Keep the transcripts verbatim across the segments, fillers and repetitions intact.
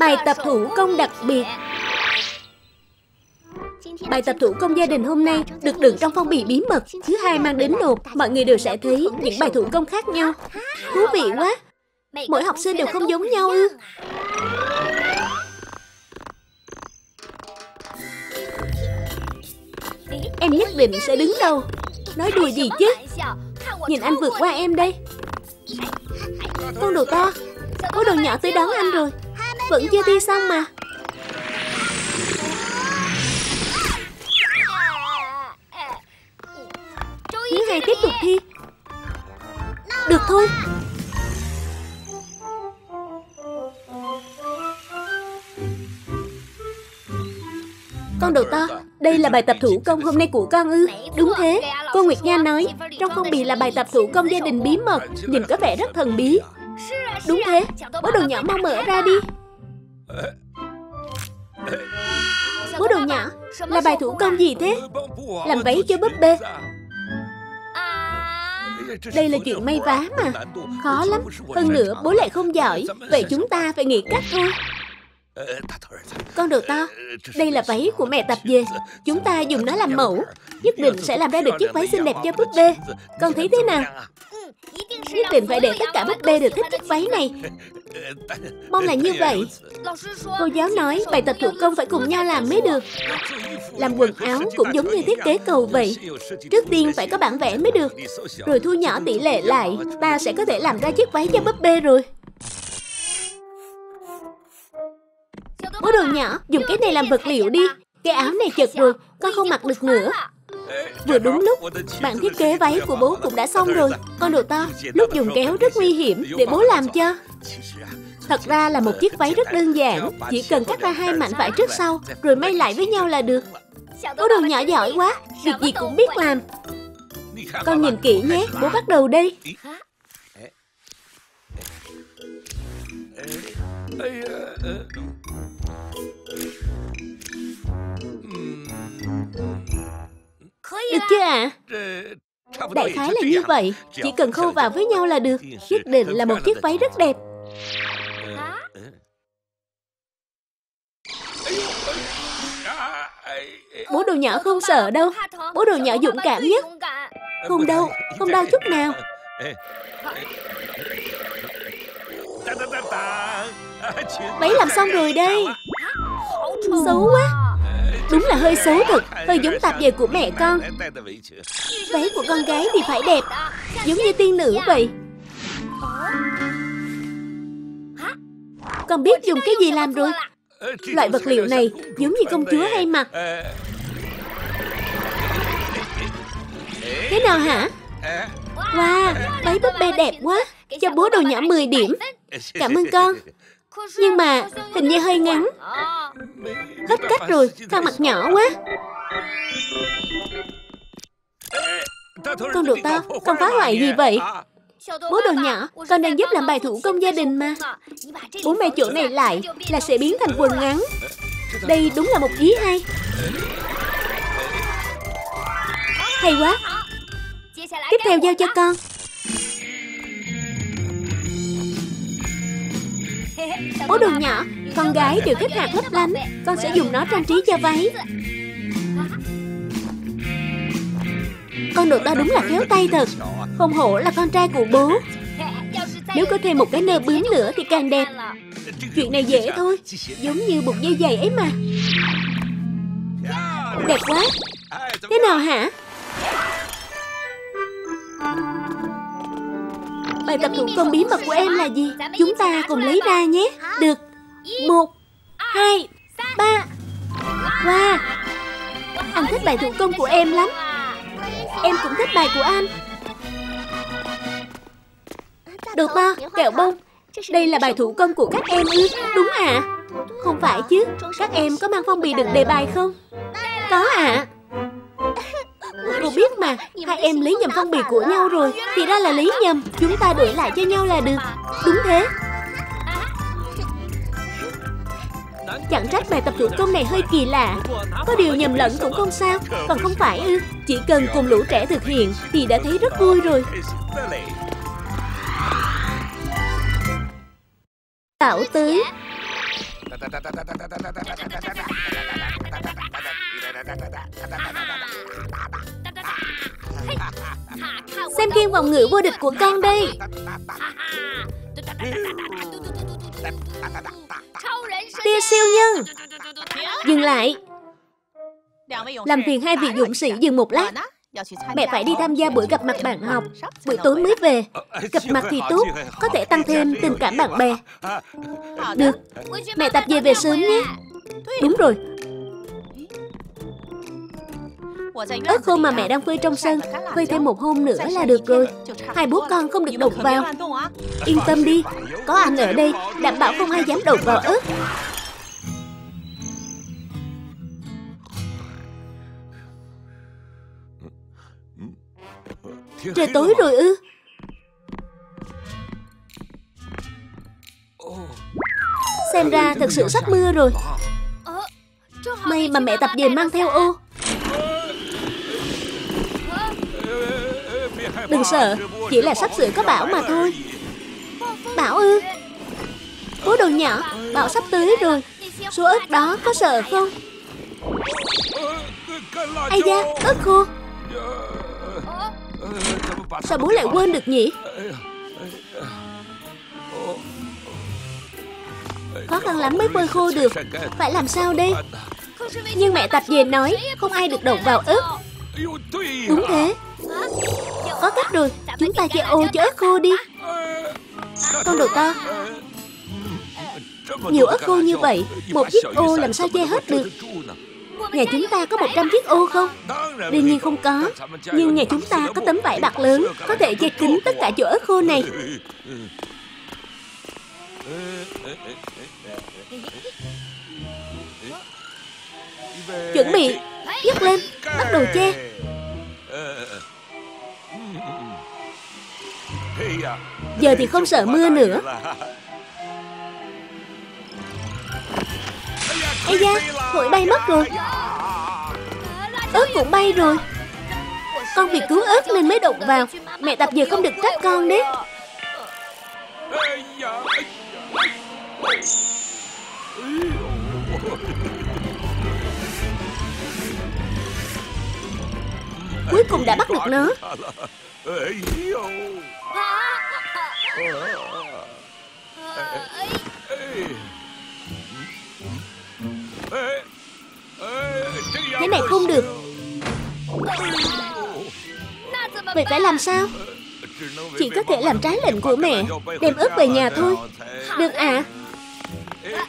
Bài tập thủ công đặc biệt. Bài tập thủ công gia đình hôm nay được đựng trong phong bì bí mật. Thứ hai mang đến nộp, mọi người đều sẽ thấy những bài thủ công khác nhau. Thú vị quá. Mỗi học sinh đều không giống nhau ư? Em nhất định sẽ đứng đầu. Nói đùa gì chứ. Nhìn anh vượt qua em đây. Con đồ to. Có đồ nhỏ tới đón anh rồi. Vẫn chưa thi xong mà. Thứ hai tiếp tục thi. Được thôi. Con đầu to, đây là bài tập thủ công hôm nay của con ư? Đúng thế, cô Nguyệt Nha nói, trong phong bì là bài tập thủ công gia đình bí mật, nhìn có vẻ rất thần bí. Đúng thế, bố đồ nhỏ mau mở ra đi. Bố đồ nhỏ, là bài thủ công gì thế? Làm váy cho búp bê. Đây là chuyện may vá mà, khó lắm. Hơn nữa, bố lại không giỏi, vậy chúng ta phải nghĩ cách thôi. Con đầu to, đây là váy của mẹ tập về. Chúng ta dùng nó làm mẫu. Nhất định sẽ làm ra được chiếc váy xinh đẹp cho búp bê. Con thấy thế nào? Nhất định phải để tất cả búp bê đều thích chiếc váy này. Mong là như vậy. Cô giáo nói bài tập thủ công phải cùng nhau làm mới được. Làm quần áo cũng giống như thiết kế cầu vậy. Trước tiên phải có bản vẽ mới được. Rồi thu nhỏ tỷ lệ lại. Ta sẽ có thể làm ra chiếc váy cho búp bê rồi. Bố đồ nhỏ, dùng cái này làm vật liệu đi. Cái áo này chật rồi, con không mặc được nữa. Vừa đúng lúc, bản thiết kế váy của bố cũng đã xong rồi. Con đồ to, lúc dùng kéo rất nguy hiểm để bố làm cho. Thật ra là một chiếc váy rất đơn giản. Chỉ cần cắt ra hai mảnh vải trước sau, rồi may lại với nhau là được. Bố đồ nhỏ giỏi quá, việc gì cũng biết làm. Con nhìn kỹ nhé, bố bắt đầu đây. Được chưa ạ? À? Đại khái là như vậy. Chỉ cần khâu vào với nhau là được. Nhất định là một chiếc váy rất đẹp. Bố đồ nhỏ không sợ đâu. Bố đồ nhỏ dũng cảm nhất. Không đâu, không đau chút nào. Váy làm xong rồi đây. Xấu quá. Đúng là hơi xấu thật. Hơi giống tạp dề của mẹ con. Váy của con gái thì phải đẹp, giống như tiên nữ vậy. Con biết dùng cái gì làm rồi. Loại vật liệu này giống như công chúa hay mặc. Thế nào hả? Wow, váy búp bê đẹp quá. Cho bố đồ nhỏ mười điểm. Cảm ơn con. Nhưng mà hình như hơi ngắn. Hết cách rồi, khăn mặt nhỏ quá. Con đồ to, con phá hoại gì vậy? Bố đồ nhỏ, con đang giúp làm bài thủ công gia đình mà. Bố mẹ chỗ này lại là sẽ biến thành quần ngắn. Đây đúng là một ý hay. Hay quá. Tiếp theo giao cho con. Bố đồ nhỏ, con gái đều thích hạt lấp lánh. Con sẽ dùng nó trang trí cho váy. Con đồ to đúng là khéo tay thật. Không hổ là con trai của bố. Nếu có thêm một cái nơ bướm nữa thì càng đẹp. Chuyện này dễ thôi. Giống như buộc dây giày ấy mà. Đẹp quá. Thế nào hả? Bài tập thủ công bí mật của em là gì? Chúng ta cùng lấy ra nhé. Được. Một, hai, ba. Wow. Anh thích bài thủ công của em lắm. Em cũng thích bài của anh. Đồ to, kẹo bông. Đây là bài thủ công của các em ư? Đúng ạ. À? Không phải chứ. Các em có mang phong bì đựng đề bài không? Có ạ. À. Cô biết mà, hai em lấy nhầm phong bì của nhau rồi. Thì ra là lấy nhầm, chúng ta đổi lại cho nhau là được. Đúng thế. Chẳng trách bài tập thủ công này hơi kỳ lạ. Có điều nhầm lẫn cũng không sao. Còn không phải ư? Chỉ cần cùng lũ trẻ thực hiện thì đã thấy rất vui rồi. Tảo tứ. Xem phim vòng ngữ vô địch của con đi. Tia siêu nhân. Dừng lại. Làm phiền hai vị dũng sĩ dừng một lát. Mẹ phải đi tham gia buổi gặp mặt bạn học. Buổi tối mới về. Gặp mặt thì tốt, có thể tăng thêm tình cảm bạn bè. Được, mẹ tập về về sớm nhé. Đúng rồi. Ớt khô mà mẹ đang phơi trong sân, phơi thêm một hôm nữa là được rồi. Hai bố con không được động vào. Yên tâm đi, có anh ở đây, đảm bảo không ai dám động vào ớt. Trời tối rồi ư? Xem ra thật sự sắp mưa rồi. May mà mẹ tập về mang theo ô. Đừng sợ, chỉ là sắp sửa có bão mà thôi. Bão ư? Bố đồ nhỏ, bão sắp tới rồi. Số ớt đó có sợ không? Ai da, ớt khô. Sao bố lại quên được nhỉ? Khó khăn lắm mới phơi khô được. Phải làm sao đây? Nhưng mẹ tập về nói không ai được động vào ớt. Đúng thế. Có cách rồi. Chúng ta che ô cho ớt khô đi. Con đồ to. Nhiều ớt khô như vậy, một chiếc ô làm sao che hết được? Nhà chúng ta có một trăm chiếc ô không? Đương nhiên không có. Nhưng nhà chúng ta có tấm vải bạc lớn, có thể che kín tất cả chỗ ớt khô này. Chuẩn bị, nhấc lên, bắt đầu che. Giờ thì không sợ mưa nữa. Ây da, hội bay mất rồi. Ớt cũng bay rồi. Con vì cứu ớt nên mới đụng vào. Mẹ tập giờ không được trách con đấy. Cuối cùng đã bắt được nó. Thế này không được. Vậy phải làm sao? Chỉ có thể làm trái lệnh của mẹ, đem ớt về nhà thôi. Được ạ. À?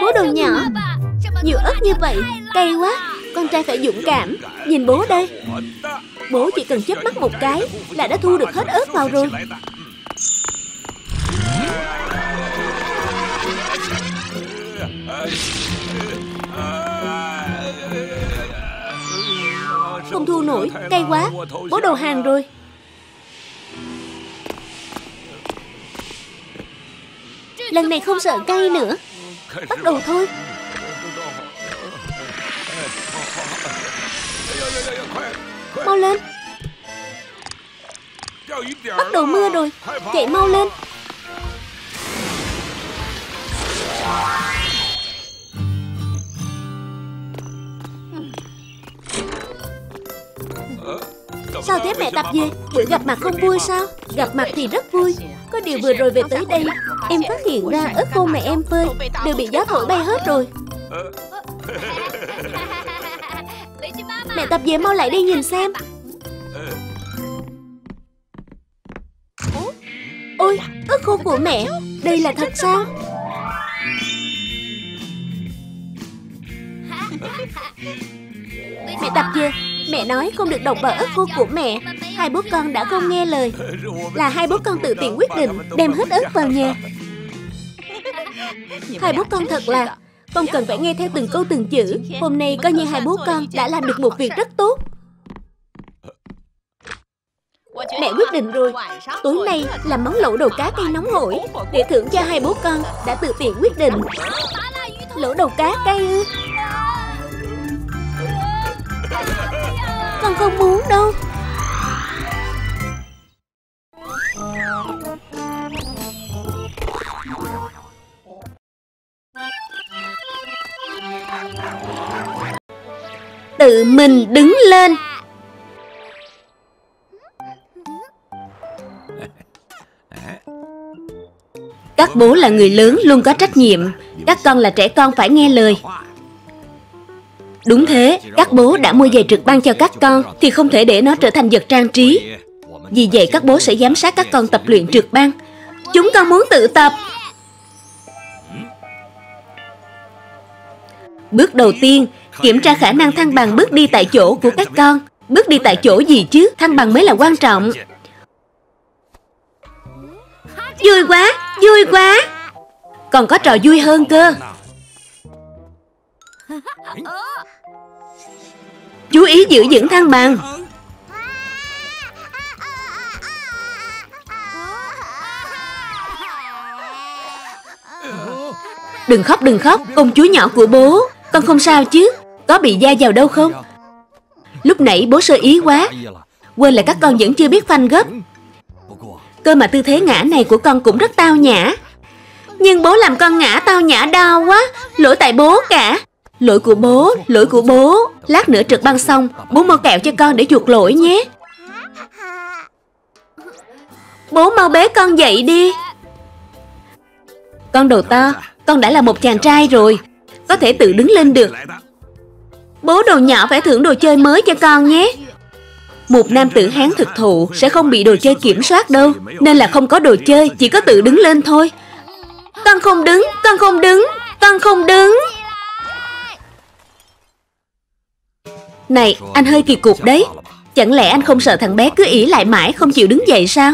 Bố đồ nhỏ, nhiều ớt như vậy cay quá. Con trai phải dũng cảm. Nhìn bố đây. Bố chỉ cần chớp mắt một cái là đã thu được hết ớt vào rồi. Không thu nổi, cay quá. Bố đầu hàng rồi. Lần này không sợ cay nữa. Bắt đầu thôi. Mau lên. Bắt đầu mưa rồi. Chạy mau lên. Sao thế mẹ tập về? Buổi gặp mặt không vui sao? Gặp mặt thì rất vui. Có điều vừa rồi về tới đây, em phát hiện ra ớt khô mẹ em phơi đều bị gió thổi bay hết rồi. Mẹ tập về mau lại đây nhìn xem. Ôi, ớt khô của mẹ. Đây là thật sao? Mẹ tập về, mẹ nói không được động vào ớt khô của mẹ. Hai bố con đã không nghe lời. Là hai bố con tự tiện quyết định đem hết ớt vào nhà. Hai bố con thật là không cần phải nghe theo từng câu từng chữ. Hôm nay coi như hai bố con đã làm được một việc rất tốt. Mẹ quyết định rồi. Tối nay làm món lẩu đầu cá cay nóng hổi để thưởng cho hai bố con đã tự tiện quyết định. Lẩu đầu cá cay ư? Con không muốn đâu. tự mình đứng lên. Các bố là người lớn luôn có trách nhiệm, các con là trẻ con phải nghe lời. Đúng thế, các bố đã mua giày trượt băng cho các con thì không thể để nó trở thành vật trang trí. Vì vậy các bố sẽ giám sát các con tập luyện trượt băng. Chúng con muốn tự tập. Bước đầu tiên, kiểm tra khả năng thăng bằng bước đi tại chỗ của các con. Bước đi tại chỗ gì chứ, thăng bằng mới là quan trọng. Vui quá, vui quá. Còn có trò vui hơn cơ. Chú ý giữ vững thăng bằng. Đừng khóc, đừng khóc, công chúa nhỏ của bố. Con không sao chứ? Có bị da vào đâu không? Lúc nãy bố sơ ý quá, quên là các con vẫn chưa biết phanh gấp. Cơ mà tư thế ngã này của con cũng rất tao nhã. Nhưng bố làm con ngã tao nhã đau quá. Lỗi tại bố cả. Lỗi của bố, lỗi của bố. Lát nữa trượt băng xong, bố mua kẹo cho con để chuộc lỗi nhé. Bố mau bế con dậy đi. Con đồ to, con đã là một chàng trai rồi, có thể tự đứng lên được. Bố đồ nhỏ phải thưởng đồ chơi mới cho con nhé. Một nam tử Hán thực thụ sẽ không bị đồ chơi kiểm soát đâu. Nên là không có đồ chơi, chỉ có tự đứng lên thôi. Con không đứng, con không đứng, con không đứng. Này, anh hơi kỳ cục đấy. Chẳng lẽ anh không sợ thằng bé cứ ỷ lại mãi không chịu đứng dậy sao?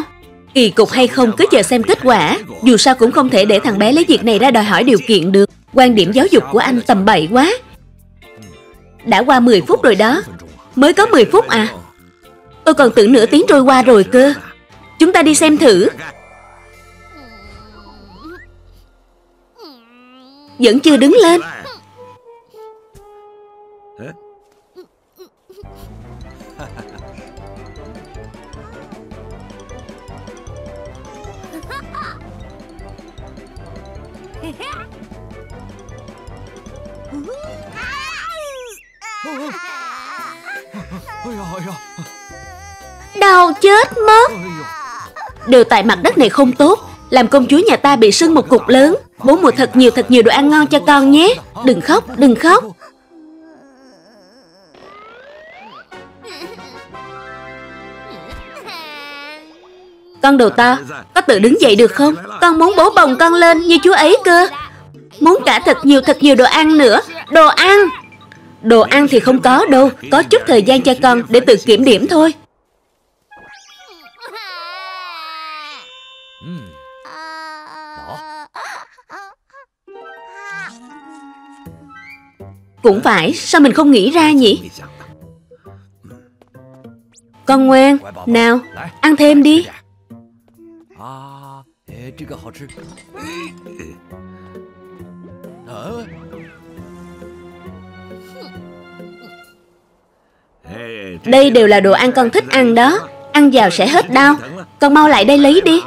Kỳ cục hay không cứ chờ xem kết quả. Dù sao cũng không thể để thằng bé lấy việc này ra đòi hỏi điều kiện được. Quan điểm giáo dục của anh tầm bậy quá. Đã qua mười phút rồi đó. Mới có mười phút à? Tôi còn tưởng nửa tiếng trôi qua rồi cơ. Chúng ta đi xem thử. Vẫn chưa đứng lên. Đau chết mất. Đều tại mặt đất này không tốt, làm công chúa nhà ta bị sưng một cục lớn. Bố mua thật nhiều thật nhiều đồ ăn ngon cho con nhé. Đừng khóc, đừng khóc. Con đầu to, có tự đứng dậy được không? Con muốn bố bồng con lên như chú ấy cơ. Muốn cả thật nhiều thật nhiều đồ ăn nữa. Đồ ăn. Đồ ăn thì không có đâu. Có chút thời gian cho con để tự kiểm điểm thôi. Cũng phải, sao mình không nghĩ ra nhỉ? Con ngoan, nào, ăn thêm đi. Đây đều là đồ ăn con thích ăn đó. Ăn vào sẽ hết đau. Con mau lại đây lấy đi.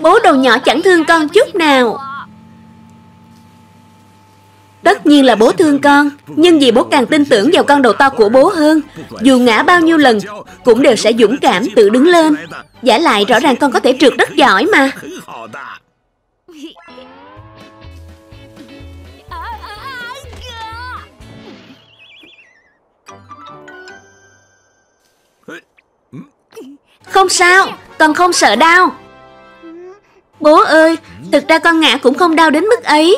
Bố đầu nhỏ chẳng thương con chút nào. Tất nhiên là bố thương con, nhưng vì bố càng tin tưởng vào con đầu to của bố hơn. Dù ngã bao nhiêu lần cũng đều sẽ dũng cảm tự đứng lên. Vả lại rõ ràng con có thể trượt rất giỏi mà. Không sao, con không sợ đau. Bố ơi, thực ra con ngã cũng không đau đến mức ấy.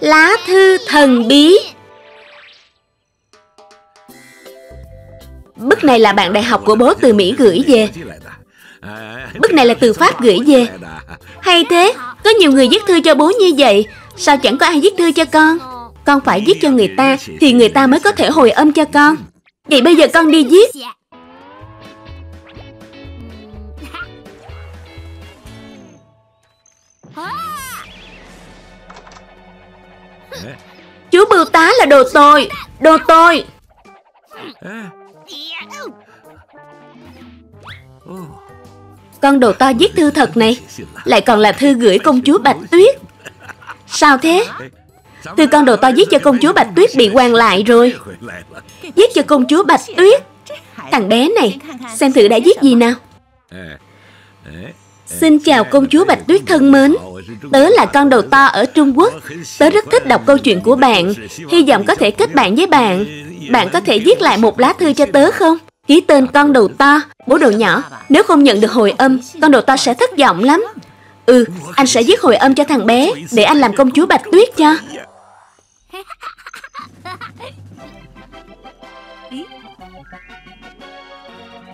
Lá thư thần bí. Bức này là bạn đại học của bố từ Mỹ gửi về. Bức này là từ Pháp gửi về. Hay thế, có nhiều người viết thư cho bố như vậy. Sao chẳng có ai viết thư cho con? Con phải viết cho người ta thì người ta mới có thể hồi âm cho con. Vậy bây giờ con đi viết. Chú Bưu Tá là đồ tồi, đồ tồi. Con đồ to viết thư thật này, lại còn là thư gửi công chúa Bạch Tuyết. Sao thế? Thư con đồ to viết cho công chúa Bạch Tuyết bị quàng lại rồi. Viết cho công chúa Bạch Tuyết. Thằng bé này, xem thử đã viết gì nào. Xin chào công chúa Bạch Tuyết thân mến. Tớ là con đầu to ở Trung Quốc. Tớ rất thích đọc câu chuyện của bạn. Hy vọng có thể kết bạn với bạn. Bạn có thể viết lại một lá thư cho tớ không? Ký tên con đầu to. Bố đồ nhỏ, nếu không nhận được hồi âm, con đầu to sẽ thất vọng lắm. Ừ, anh sẽ viết hồi âm cho thằng bé, để anh làm công chúa Bạch Tuyết cho.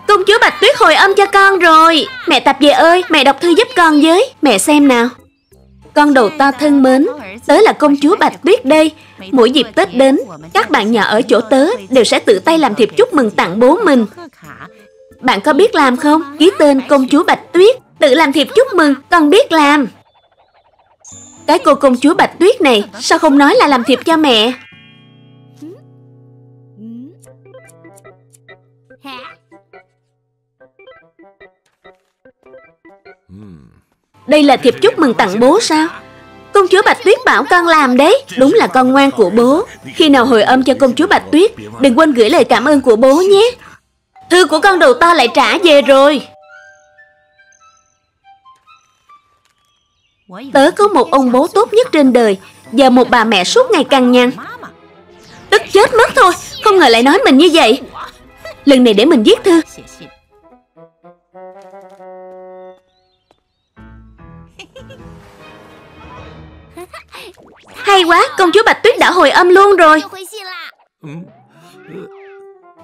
Công chúa Bạch Tuyết hồi âm cho con rồi. Mẹ Tạp Dề ơi, mẹ đọc thư giúp con với. Mẹ xem nào. Con đầu to thân mến, tớ là công chúa Bạch Tuyết đây. Mỗi dịp Tết đến, các bạn nhỏ ở chỗ tớ đều sẽ tự tay làm thiệp chúc mừng tặng bố mình. Bạn có biết làm không? Ký tên công chúa Bạch Tuyết. Tự làm thiệp chúc mừng, con biết làm. Cái cô công chúa Bạch Tuyết này, sao không nói là làm thiệp cho mẹ? Đây là thiệp chúc mừng tặng bố sao? Công chúa Bạch Tuyết bảo con làm đấy. Đúng là con ngoan của bố. Khi nào hồi âm cho công chúa Bạch Tuyết, đừng quên gửi lời cảm ơn của bố nhé. Thư của con đầu to lại trả về rồi. Tớ có một ông bố tốt nhất trên đời, và một bà mẹ suốt ngày cằn nhằn. Tức chết mất thôi, không ngờ lại nói mình như vậy. Lần này để mình viết thư. Hay quá, công chúa Bạch Tuyết đã hồi âm luôn rồi.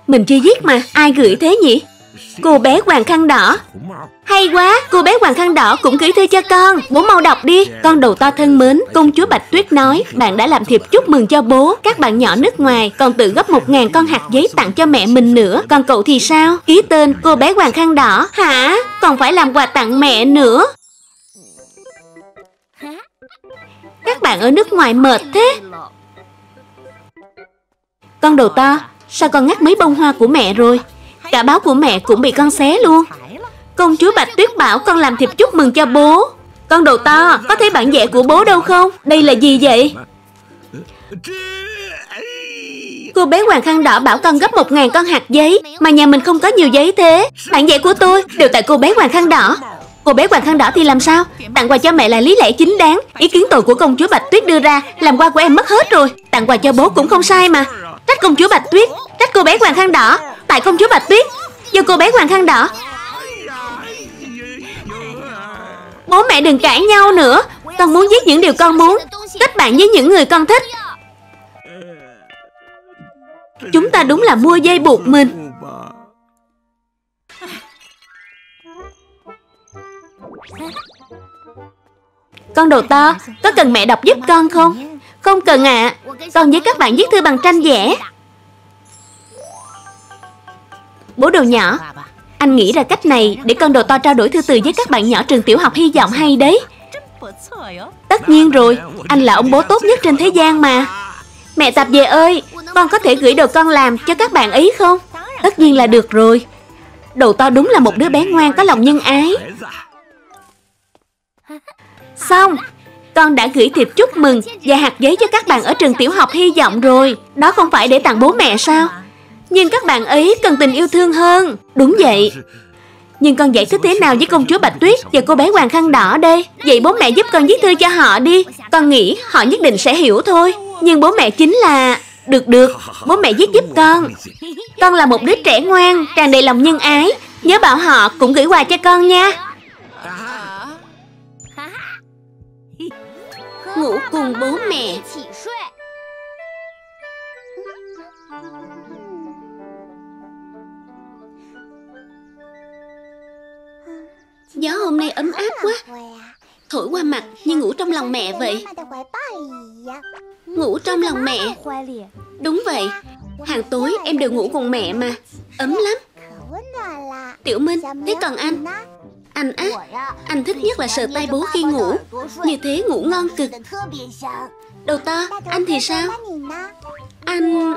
Mình chưa viết mà, ai gửi thế nhỉ? Cô bé Hoàng Khăn Đỏ. Hay quá, cô bé Hoàng Khăn Đỏ cũng gửi thư cho con. Bố mau đọc đi. Con đầu to thân mến, công chúa Bạch Tuyết nói bạn đã làm thiệp chúc mừng cho bố. Các bạn nhỏ nước ngoài còn tự gấp một nghìn con hạt giấy tặng cho mẹ mình nữa. Còn cậu thì sao? Ký tên cô bé Hoàng Khăn Đỏ. Hả? Còn phải làm quà tặng mẹ nữa. Các bạn ở nước ngoài mệt thế. Con đầu to, sao con ngắt mấy bông hoa của mẹ rồi? Cả báo của mẹ cũng bị con xé luôn. Công chúa Bạch Tuyết bảo con làm thiệp chúc mừng cho bố. Con đầu to, có thấy bản vẽ của bố đâu không? Đây là gì vậy? Cô bé Hoàng Khăn Đỏ bảo con gấp một ngàn con hạt giấy. Mà nhà mình không có nhiều giấy thế. Bản vẽ của tôi đều tại cô bé Hoàng Khăn Đỏ. Cô bé Hoàng Khăn Đỏ thì làm sao? Tặng quà cho mẹ là lý lẽ chính đáng. Ý kiến tội của công chúa Bạch Tuyết đưa ra làm quà của em mất hết rồi. Tặng quà cho bố cũng không sai mà. Trách công chúa Bạch Tuyết, trách cô bé Hoàng Khăn Đỏ. Tại công chúa Bạch Tuyết, do cô bé Hoàng Khăn Đỏ. Bố mẹ đừng cãi nhau nữa. Con muốn viết những điều con muốn, kết bạn với những người con thích. Chúng ta đúng là mua dây buộc mình. Con đầu to, có cần mẹ đọc giúp con không? Không cần ạ. À, con với các bạn viết thư bằng tranh vẽ. Bố đồ nhỏ, anh nghĩ ra cách này để con đồ to trao đổi thư từ với các bạn nhỏ trường tiểu học hy vọng hay đấy. Tất nhiên rồi, anh là ông bố tốt nhất trên thế gian mà. Mẹ Tạp Dề ơi, con có thể gửi đồ con làm cho các bạn ấy không? Tất nhiên là được rồi. Đồ to đúng là một đứa bé ngoan có lòng nhân ái. Xong, con đã gửi thiệp chúc mừng và hạt giấy cho các bạn ở trường tiểu học hy vọng rồi. Đó không phải để tặng bố mẹ sao? Nhưng các bạn ấy cần tình yêu thương hơn. Đúng vậy. Nhưng con giải thích thế nào với công chúa Bạch Tuyết và cô bé Hoàng Khăn Đỏ đây? Vậy bố mẹ giúp con viết thư cho họ đi. Con nghĩ họ nhất định sẽ hiểu thôi. Nhưng bố mẹ chính là... Được được, bố mẹ viết giúp con. Con là một đứa trẻ ngoan, tràn đầy lòng nhân ái. Nhớ bảo họ cũng gửi quà cho con nha. ngủ cùng bố mẹ. Gió hôm nay ấm áp quá, thổi qua mặt như ngủ trong lòng mẹ vậy. Ngủ trong lòng mẹ. Đúng vậy, hàng tối em đều ngủ cùng mẹ mà, ấm lắm. Tiểu Minh, thế còn anh? Anh á, anh thích nhất là sờ tay bố khi ngủ, như thế ngủ ngon cực. Đầu to, anh thì sao? Anh...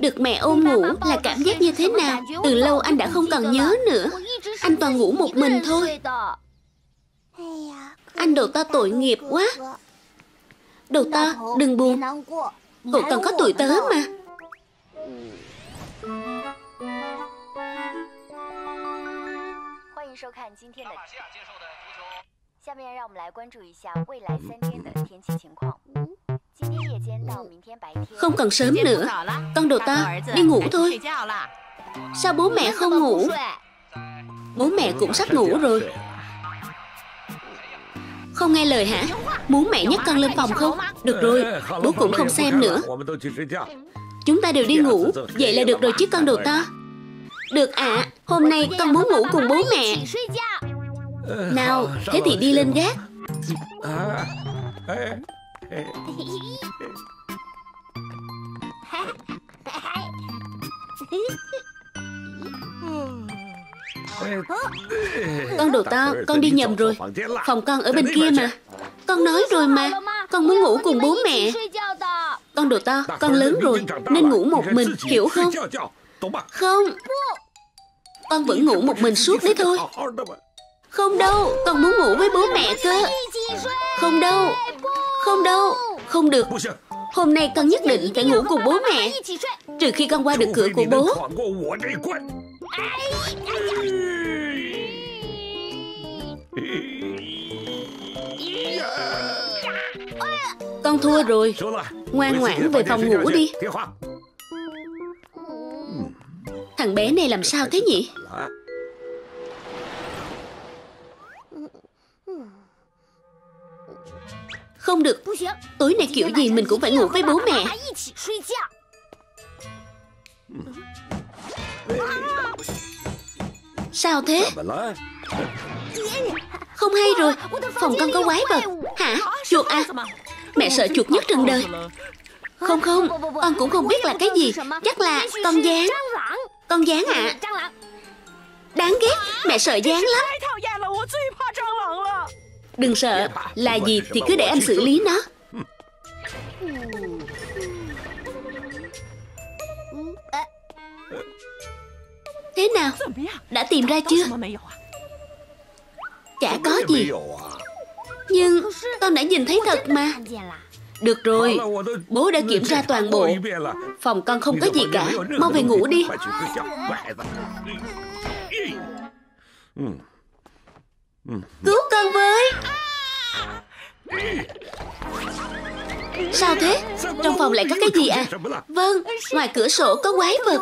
Được mẹ ôm ngủ là cảm giác như thế nào? Từ lâu anh đã không còn nhớ nữa. Anh toàn ngủ một mình thôi. Anh Đầu To tội nghiệp quá. Đầu To, đừng buồn. Cậu còn có tuổi tớ mà. Không còn sớm nữa, con Đầu To đi ngủ thôi. Sao bố mẹ không ngủ? Bố mẹ cũng sắp ngủ rồi. Không nghe lời hả? Muốn mẹ nhắc con lên phòng không? Được rồi, bố cũng không xem nữa. Chúng ta đều đi ngủ, vậy là được rồi chứ con Đầu To. Được ạ, à, hôm nay con muốn ngủ cùng bố mẹ. Nào, thế thì đi lên gác. Con Đầu To, con đi nhầm rồi. Phòng con ở bên kia mà. Con nói rồi mà, con muốn ngủ cùng bố mẹ. Con Đầu To, con lớn rồi nên ngủ một mình, hiểu không? Không. Con vẫn ngủ một mình suốt đấy thôi. Không đâu, con muốn ngủ với bố mẹ cơ. Không đâu. Không đâu, không được. Hôm nay con nhất định phải ngủ cùng bố mẹ, trừ khi con qua được cửa của bố. Con thua rồi. Ngoan ngoãn về phòng ngủ đi. Thằng bé này làm sao thế nhỉ? Không được. Tối nay kiểu gì mình cũng phải ngủ với bố mẹ. Sao thế? Không hay rồi. Phòng con có quái vật. Hả? Chuột à? Mẹ sợ chuột nhất trên đời. Không không, con cũng không biết là cái gì. Chắc là con gián. Con gián ạ à. Đáng ghét, mẹ sợ gián lắm. Đừng sợ, là gì thì cứ để anh xử lý nó. Thế nào? Đã tìm ra chưa? Chả có gì. Nhưng con đã nhìn thấy thật mà. Được rồi, bố đã kiểm tra toàn bộ. Phòng con không có gì cả. Mau về ngủ đi. Cứu con với. Sao thế? Trong phòng lại có cái gì à? Vâng, ngoài cửa sổ có quái vật.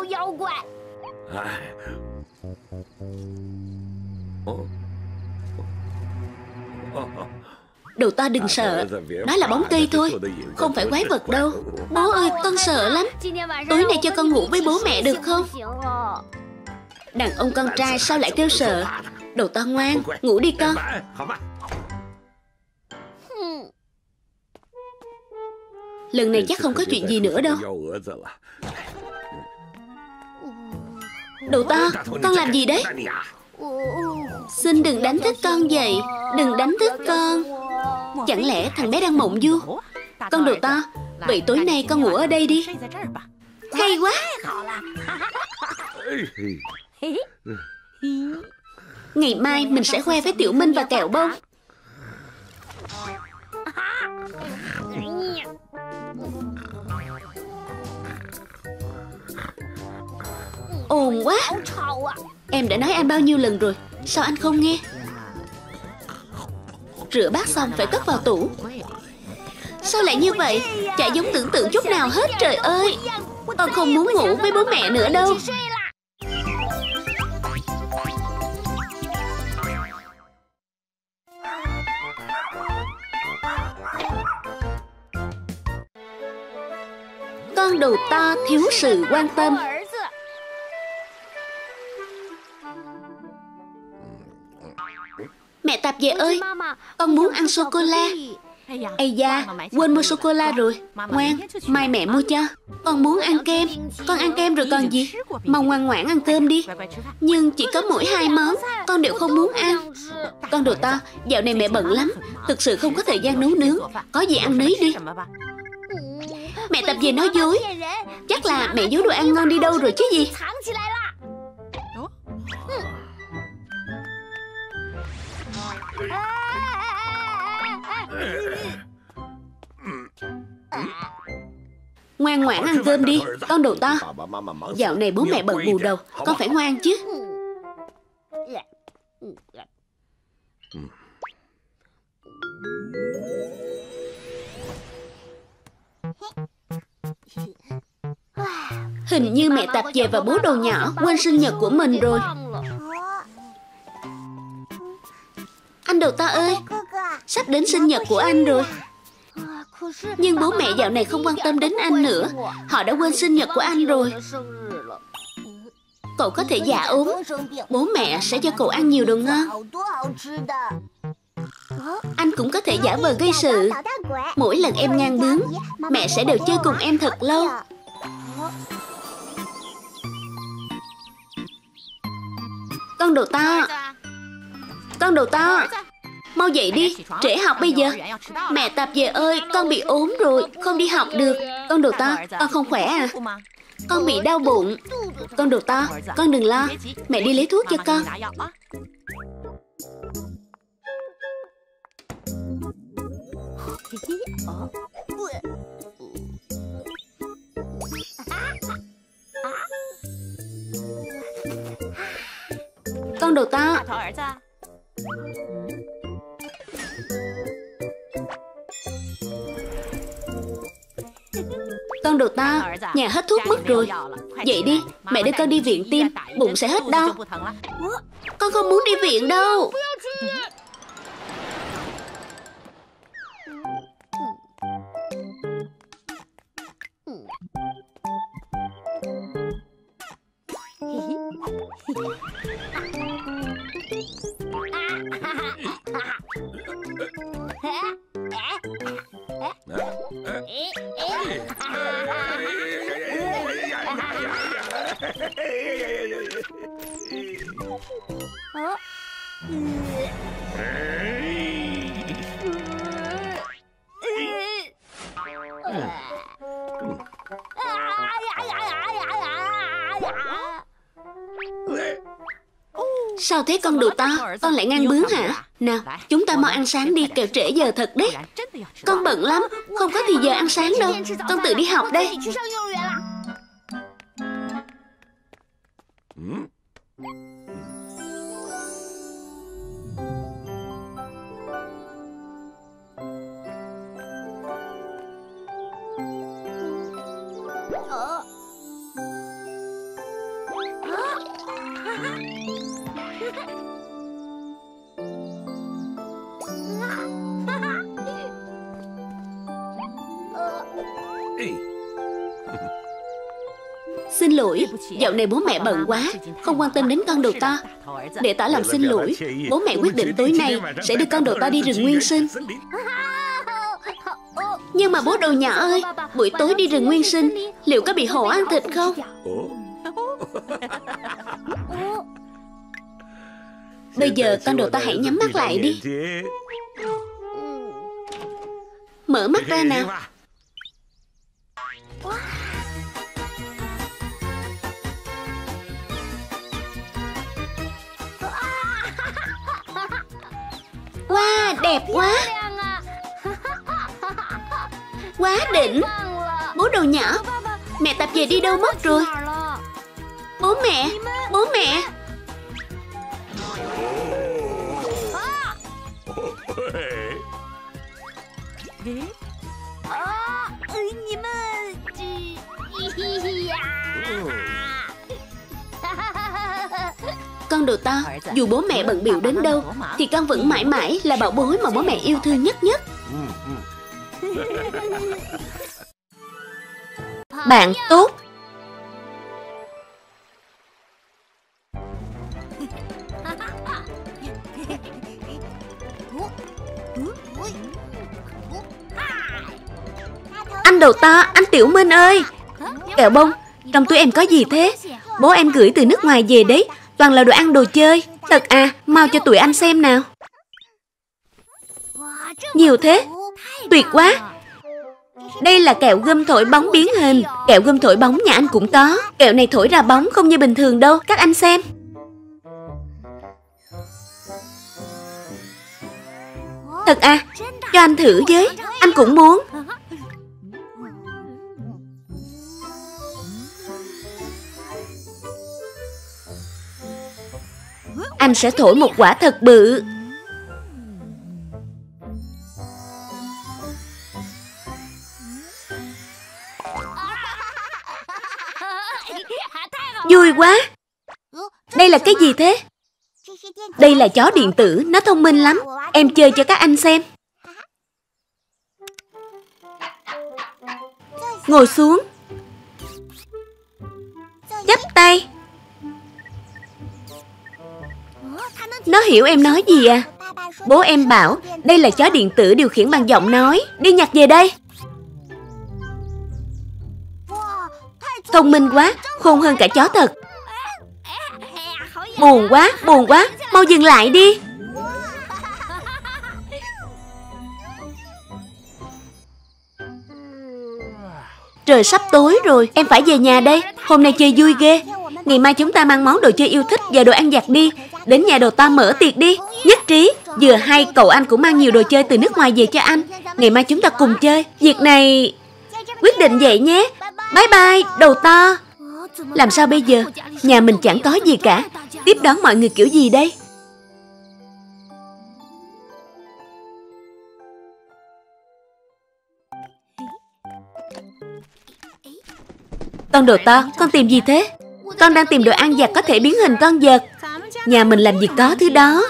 Đầu To đừng sợ. Đó là bóng cây thôi, không phải quái vật đâu. Bố ơi, con sợ lắm. Tối nay cho con ngủ với bố mẹ được không? Đàn ông con trai sao lại kêu sợ. Đầu To ngoan, ngủ đi con. Lần này chắc không có chuyện gì nữa đâu. Đầu To, con làm gì đấy? Xin đừng đánh thức con vậy. Đừng đánh thức con. Chẳng lẽ thằng bé đang mộng du? Con Đầu To, vậy tối nay con ngủ ở đây đi. Hay quá. Ngày mai mình sẽ khoe với Tiểu Minh và Kẹo Bông. Ồn quá. Em đã nói anh bao nhiêu lần rồi, sao anh không nghe? Rửa bát xong phải cất vào tủ. Sao lại như vậy? Chả giống tưởng tượng chút nào hết. Trời ơi, con không muốn ngủ với bố mẹ nữa đâu. thiếu sự quan tâm. Mẹ Tạp Về ơi, con muốn ăn sô-cô-la. Ây da, quên mua sô-cô-la rồi. Ngoan, mai mẹ mua cho. Con muốn ăn kem. Con ăn kem rồi còn gì. Mà ngoan ngoãn ăn cơm đi. Nhưng chỉ có mỗi hai món, con đều không muốn ăn. Con đồ to, dạo này mẹ bận lắm, thực sự không có thời gian nấu nướng. Có gì ăn nấy đi. Mẹ Tạp Về nói dối. Chắc là mẹ giấu đồ ăn ngon đi đâu rồi chứ gì. Ngoan ngoãn ăn cơm đi, con đồ to. Dạo này bố mẹ bận bù đầu, con phải ngoan chứ. Hình như mẹ Tạp Về và bố Đầu Nhỏ quên sinh nhật của mình rồi. Anh Đầu To ơi, sắp đến sinh nhật của anh rồi. Nhưng bố mẹ dạo này không quan tâm đến anh nữa. Họ đã quên sinh nhật của anh rồi. Cậu có thể giả ốm, bố mẹ sẽ cho cậu ăn nhiều đồ ngon. Anh cũng có thể giả vờ gây sự. Mỗi lần em ngang bướng, mẹ sẽ đều chơi cùng em thật lâu. Con Đầu To, con Đầu To, mau dậy đi, trễ học bây giờ. Mẹ Tạp Về ơi, con bị ốm rồi, không đi học được. Con Đầu To, con không khỏe à? Con bị đau bụng. Con Đầu To, con đừng lo, mẹ đi lấy thuốc cho con. Con Đầu To, con Đầu To, nhà hết thuốc mất rồi. Vậy đi, mẹ đưa con đi viện tim, bụng sẽ hết đau. Con không muốn đi viện đâu. Sao thế con Đầu To, con lại ngang bướng hả? Nào, chúng ta mau ăn sáng đi, kẻo trễ giờ thật đấy. Con bận lắm, không có thì giờ ăn sáng đâu. Con tự đi học đây. Xin lỗi, dạo này bố mẹ bận quá, không quan tâm đến con Đầu To. Để tỏ lòng xin lỗi, bố mẹ quyết định tối nay sẽ đưa con Đầu To đi rừng nguyên sinh. Nhưng mà bố Đầu Nhỏ ơi, buổi tối đi rừng nguyên sinh, liệu có bị hổ ăn thịt không? Bây giờ con Đầu To hãy nhắm mắt lại đi. Mở mắt ra nào. Wow, đẹp quá. Quá đỉnh. Bố Đầu Nhỏ, mẹ Tạp Về đi đâu mất rồi? Bố mẹ, bố mẹ. Con Đầu To, dù bố mẹ bận bịu đến đâu thì con vẫn mãi mãi là bảo bối mà bố mẹ yêu thương nhất nhất. Bạn tốt. Anh đầu to, anh Tiểu Minh ơi! Kẹo bông, trong túi em có gì thế? Bố em gửi từ nước ngoài về đấy, toàn là đồ ăn đồ chơi. Thật à, mau cho tụi anh xem nào. Nhiều thế, tuyệt quá. Đây là kẹo gum thổi bóng biến hình. Kẹo gum thổi bóng nhà anh cũng có. Kẹo này thổi ra bóng không như bình thường đâu. Các anh xem. Thật à, cho anh thử với. Anh cũng muốn. Anh sẽ thổi một quả thật bự. Vui quá. Đây là cái gì thế? Đây là chó điện tử, nó thông minh lắm. Em chơi cho các anh xem. Ngồi xuống. Chắp tay. Nó hiểu em nói gì à? Bố em bảo đây là chó điện tử điều khiển bằng giọng nói. Đi nhặt về đây. Thông minh quá, khôn hơn cả chó thật. Buồn quá, buồn quá, mau dừng lại đi. Trời sắp tối rồi, em phải về nhà đây. Hôm nay chơi vui ghê. Ngày mai chúng ta mang món đồ chơi yêu thích và đồ ăn vặt đi. Đến nhà đồ ta mở tiệc đi. Nhất trí. Vừa hay cậu anh cũng mang nhiều đồ chơi từ nước ngoài về cho anh. Ngày mai chúng ta cùng chơi. Việc này quyết định vậy nhé. Bye bye, đầu to. Làm sao bây giờ? Nhà mình chẳng có gì cả. Tiếp đón mọi người kiểu gì đây? Con đồ to, con tìm gì thế? Con đang tìm đồ ăn vặt có thể biến hình con vật. Nhà mình làm gì có thứ đó.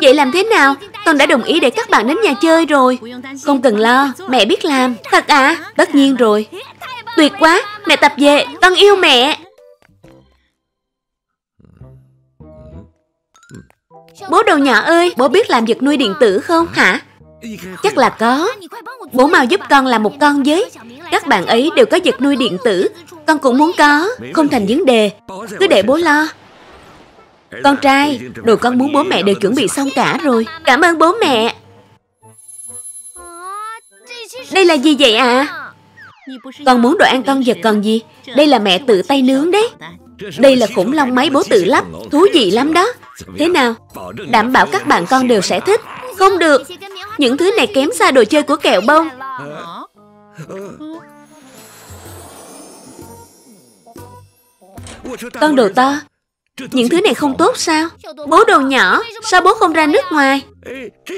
Vậy làm thế nào? Con đã đồng ý để các bạn đến nhà chơi rồi. Không cần lo, mẹ biết làm. Thật à? Tất nhiên rồi. Tuyệt quá, mẹ tập về, con yêu mẹ. Bố đầu nhỏ ơi, bố biết làm vật nuôi điện tử không hả? Chắc là có. Bố mau giúp con làm một con với. Các bạn ấy đều có vật nuôi điện tử. Con cũng muốn có. Không thành vấn đề, cứ để bố lo. Con trai, đồ con muốn bố mẹ đều chuẩn bị xong cả rồi. Cảm ơn bố mẹ. Đây là gì vậy ạ? À? Con muốn đồ ăn con vật còn gì? Đây là mẹ tự tay nướng đấy. Đây là khủng long máy bố tự lắp. Thú vị lắm đó. Thế nào? Đảm bảo các bạn con đều sẽ thích. Không được. Những thứ này kém xa đồ chơi của kẹo bông. Con đồ to, những thứ này không tốt sao? Bố đồ nhỏ, sao bố không ra nước ngoài?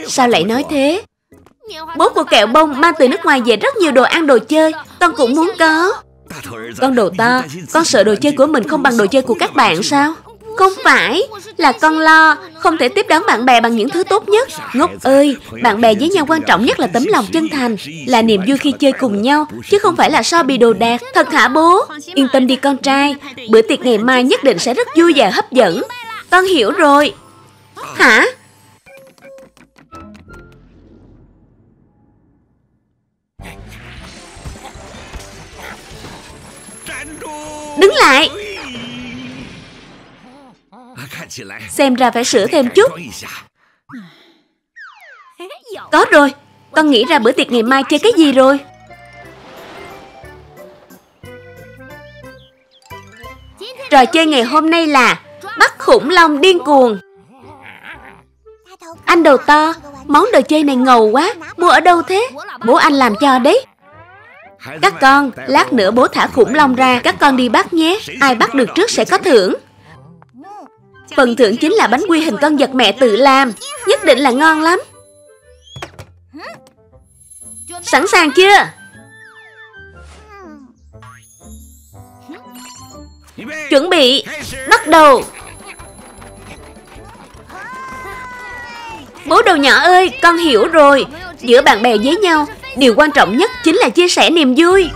Sao lại nói thế? Bố của kẹo bông mang từ nước ngoài về rất nhiều đồ ăn đồ chơi. Con cũng muốn có. Con đồ to, con sợ đồ chơi của mình không bằng đồ chơi của các bạn sao? Không phải, là con lo không thể tiếp đón bạn bè bằng những thứ tốt nhất. Ngốc ơi, bạn bè với nhau quan trọng nhất là tấm lòng chân thành, là niềm vui khi chơi cùng nhau, chứ không phải là so bì đồ đạc. Thật hả bố? Yên tâm đi con trai, bữa tiệc ngày mai nhất định sẽ rất vui và hấp dẫn. Con hiểu rồi. Hả? Đứng lại. Xem ra phải sửa thêm chút. Có rồi. Con nghĩ ra bữa tiệc ngày mai chơi cái gì rồi. Trò chơi ngày hôm nay là bắt khủng long điên cuồng. Anh đầu to, món đồ chơi này ngầu quá. Mua ở đâu thế? Bố anh làm cho đấy. Các con, lát nữa bố thả khủng long ra. Các con đi bắt nhé. Ai bắt được trước sẽ có thưởng. Phần thưởng chính là bánh quy hình con vật mẹ tự làm. Nhất định là ngon lắm. Sẵn sàng chưa? Chuẩn bị, bắt đầu. Bố đầu nhỏ ơi, con hiểu rồi. Giữa bạn bè với nhau, điều quan trọng nhất chính là chia sẻ niềm vui.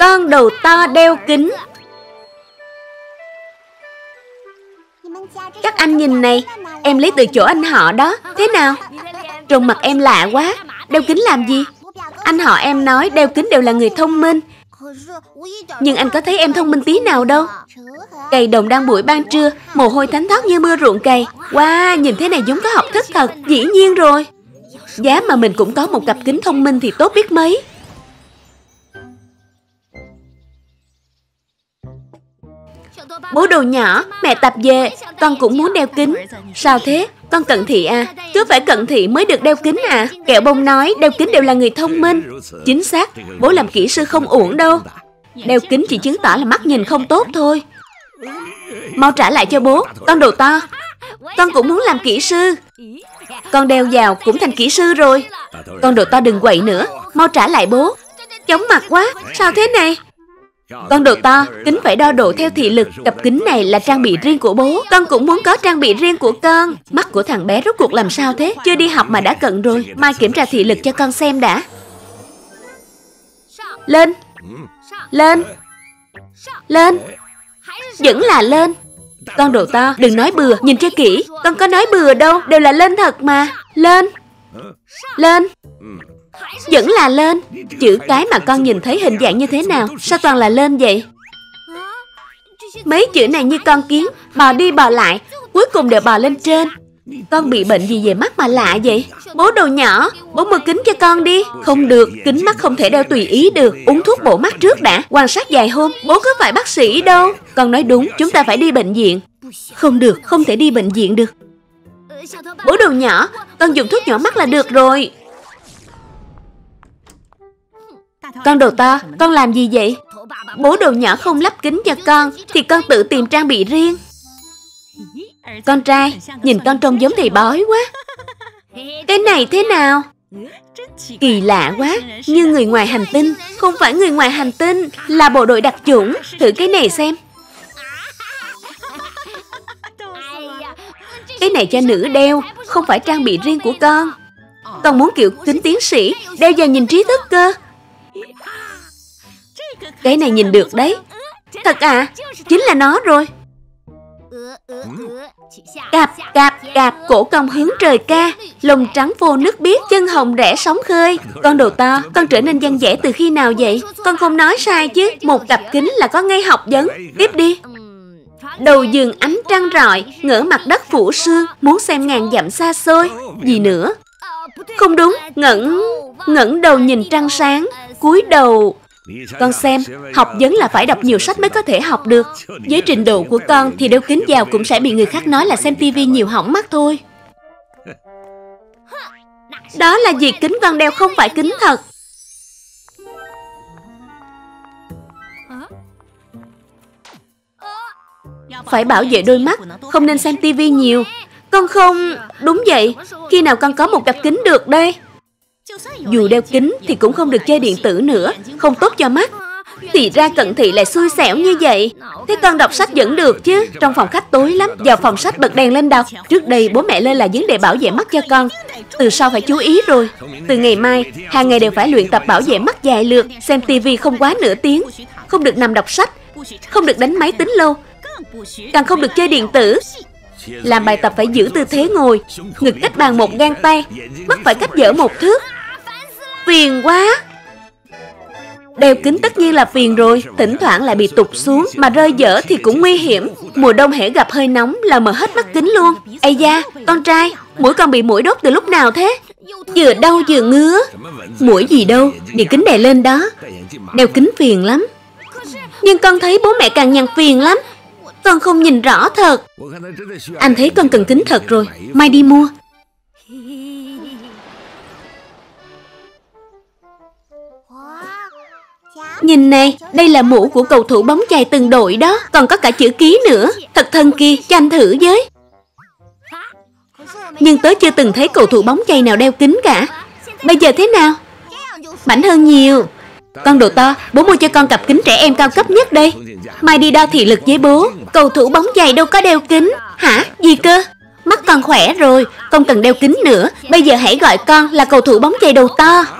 Con đầu to đeo kính. Các anh nhìn này, em lấy từ chỗ anh họ đó. Thế nào? Trông mặt em lạ quá. Đeo kính làm gì? Anh họ em nói đeo kính đều là người thông minh. Nhưng anh có thấy em thông minh tí nào đâu. Cày đồng đang buổi ban trưa, mồ hôi thánh thót như mưa ruộng cày. Wow, nhìn thế này giống có học thức thật. Dĩ nhiên rồi. Giá mà mình cũng có một cặp kính thông minh thì tốt biết mấy. Bố đồ nhỏ, mẹ tập về, con cũng muốn đeo kính. Sao thế? Con cận thị à? Cứ phải cận thị mới được đeo kính à? Kẹo bông nói đeo kính đều là người thông minh. Chính xác, bố làm kỹ sư không uổng đâu. Đeo kính chỉ chứng tỏ là mắt nhìn không tốt thôi. Mau trả lại cho bố, con đồ to. Con cũng muốn làm kỹ sư. Con đeo vào cũng thành kỹ sư rồi. Con đồ to đừng quậy nữa, mau trả lại bố. Chóng mặt quá, sao thế này? Con đồ to, kính phải đo độ theo thị lực. Cặp kính này là trang bị riêng của bố. Con cũng muốn có trang bị riêng của con. Mắt của thằng bé rốt cuộc làm sao thế? Chưa đi học mà đã cận rồi. Mai kiểm tra thị lực cho con xem đã. Lên. Lên. Lên. Vẫn là lên. Con đồ to, đừng nói bừa, nhìn cho kỹ. Con có nói bừa đâu, đều là lên thật mà. Lên. Lên. Vẫn là lên. Chữ cái mà con nhìn thấy hình dạng như thế nào? Sao toàn là lên vậy? Mấy chữ này như con kiến, bò đi bò lại, cuối cùng đều bò lên trên. Con bị bệnh gì về mắt mà lạ vậy? Bố đồ nhỏ, bố mua kính cho con đi. Không được, kính mắt không thể đeo tùy ý được. Uống thuốc bổ mắt trước đã, quan sát vài hôm. Bố không phải bác sĩ đâu. Con nói đúng, chúng ta phải đi bệnh viện. Không được, không thể đi bệnh viện được. Bố đồ nhỏ, con dùng thuốc nhỏ mắt là được rồi. Con đồ to, con làm gì vậy? Bố đồ nhỏ không lắp kính cho con thì con tự tìm trang bị riêng. Con trai, nhìn con trông giống thầy bói quá. Cái này thế nào? Kỳ lạ quá, như người ngoài hành tinh. Không phải người ngoài hành tinh, là bộ đội đặc chủng. Thử cái này xem. Cái này cho nữ đeo, không phải trang bị riêng của con. Con muốn kiểu kính tiến sĩ, đeo vào nhìn trí thức cơ. Cái này nhìn được đấy. Thật à? Chính là nó rồi. Cạp cạp cạp cổ cong hướng trời ca, lồng trắng vô nước biếc, chân hồng rẽ sóng khơi. Con đồ to, con trở nên văn vẻ từ khi nào vậy? Con không nói sai chứ? Một cặp kính là có ngay học vấn. Tiếp đi. Đầu giường ánh trăng rọi, ngỡ mặt đất phủ sương, muốn xem ngàn dặm xa xôi. Gì nữa? Không đúng. Ngẩng ngẩng đầu nhìn trăng sáng, cúi đầu. Con xem, học vấn là phải đọc nhiều sách mới có thể học được. Với trình độ của con thì đeo kính vào cũng sẽ bị người khác nói là xem tivi nhiều hỏng mắt thôi. Đó là vì kính con đeo không phải kính thật. Phải bảo vệ đôi mắt, không nên xem tivi nhiều. Con không... Đúng vậy, khi nào con có một cặp kính được đây? Dù đeo kính thì cũng không được chơi điện tử nữa, không tốt cho mắt. Thì ra cận thị lại xui xẻo như vậy. Thế con đọc sách vẫn được chứ? Trong phòng khách tối lắm, vào phòng sách bật đèn lên đọc. Trước đây bố mẹ lơ là vấn đề bảo vệ mắt cho con, từ sau phải chú ý rồi. Từ ngày mai, hàng ngày đều phải luyện tập bảo vệ mắt vài lượt. Xem tivi không quá nửa tiếng, không được nằm đọc sách, không được đánh máy tính lâu, càng không được chơi điện tử. Làm bài tập phải giữ tư thế ngồi, ngực cách bàn một gang tay, mắt phải cách dở một thước. Phiền quá. Đeo kính tất nhiên là phiền rồi, thỉnh thoảng lại bị tụt xuống, mà rơi dở thì cũng nguy hiểm. Mùa đông hễ gặp hơi nóng là mở hết mắt kính luôn. Ây da, con trai, mũi con bị muỗi đốt từ lúc nào thế? Vừa đau vừa ngứa. Muỗi gì đâu, để kính đè lên đó. Đeo kính phiền lắm. Nhưng con thấy bố mẹ càng nhằn phiền lắm. Con không nhìn rõ thật. Anh thấy con cần kính thật rồi, mai đi mua. Nhìn này, đây là mũ của cầu thủ bóng chày từng đội đó. Còn có cả chữ ký nữa. Thật thần kỳ, cho anh thử với. Nhưng tớ chưa từng thấy cầu thủ bóng chày nào đeo kính cả. Bây giờ thế nào? Mảnh hơn nhiều. Con đồ to, bố mua cho con cặp kính trẻ em cao cấp nhất đây. Mai đi đo thị lực với bố. Cầu thủ bóng chày đâu có đeo kính. Hả? Gì cơ? Mắt con khỏe rồi, không cần đeo kính nữa. Bây giờ hãy gọi con là cầu thủ bóng chày đồ to.